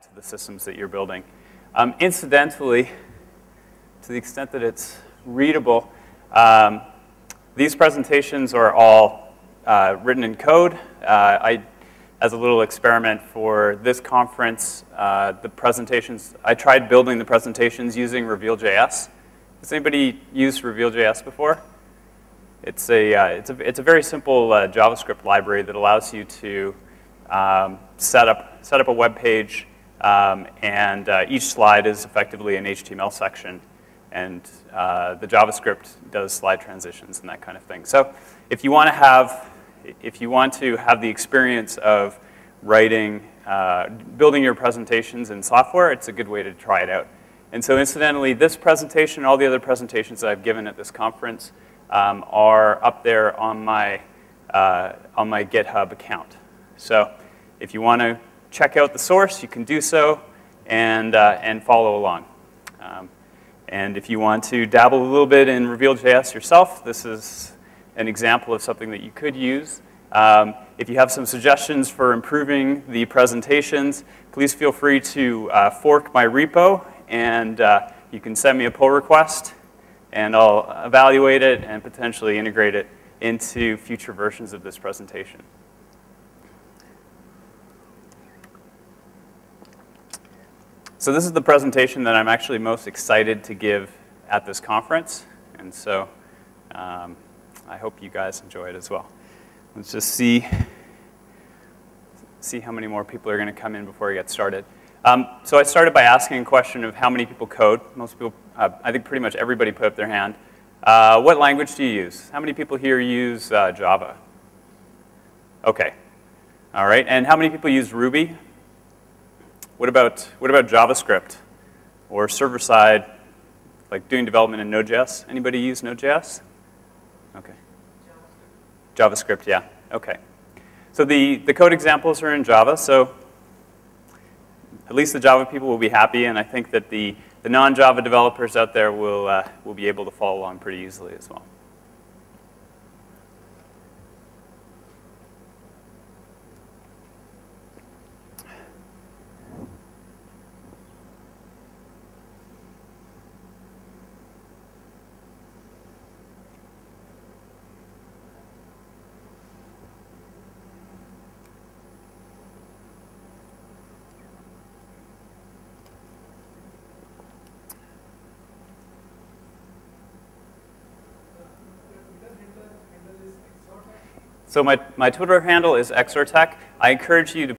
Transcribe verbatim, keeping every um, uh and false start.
to the systems that you're building. Um, incidentally, to the extent that it's readable, um, these presentations are all uh, written in code. Uh, I, as a little experiment for this conference, uh, the presentations, I tried building the presentations using Reveal dot J S. Has anybody used Reveal dot J S before? It's a, uh, it's a, it's a very simple uh, JavaScript library that allows you to um, set up, set up a web page, um, and uh, each slide is effectively an H T M L section, and uh, the JavaScript does slide transitions and that kind of thing. So if you want to have, if you want to have the experience of writing, uh, building your presentations in software, it's a good way to try it out. And so incidentally, this presentation, all the other presentations that I've given at this conference, Um, are up there on my, uh, on my GitHub account. So if you want to check out the source, you can do so and, uh, and follow along. Um, and if you want to dabble a little bit in Reveal dot J S yourself, this is an example of something that you could use. Um, if you have some suggestions for improving the presentations, please feel free to uh, fork my repo, and uh, you can send me a pull request, and I'll evaluate it and potentially integrate it into future versions of this presentation. So this is the presentation that I'm actually most excited to give at this conference, and so um, I hope you guys enjoy it as well. Let's just see, see how many more people are going to come in before we get started. Um, so I started by asking a question of how many people code. Most people, uh, I think pretty much everybody put up their hand. Uh, what language do you use? How many people here use uh, Java? Okay. All right. And how many people use Ruby? What about, what about JavaScript? Or server-side, like doing development in Node dot J S? Anybody use Node dot J S? Okay. JavaScript, yeah. Okay. So the, the code examples are in Java. So at least the Java people will be happy, and I think that the, the non-Java developers out there will, uh, will be able to follow along pretty easily as well. So my, my Twitter handle is exortech. I encourage you to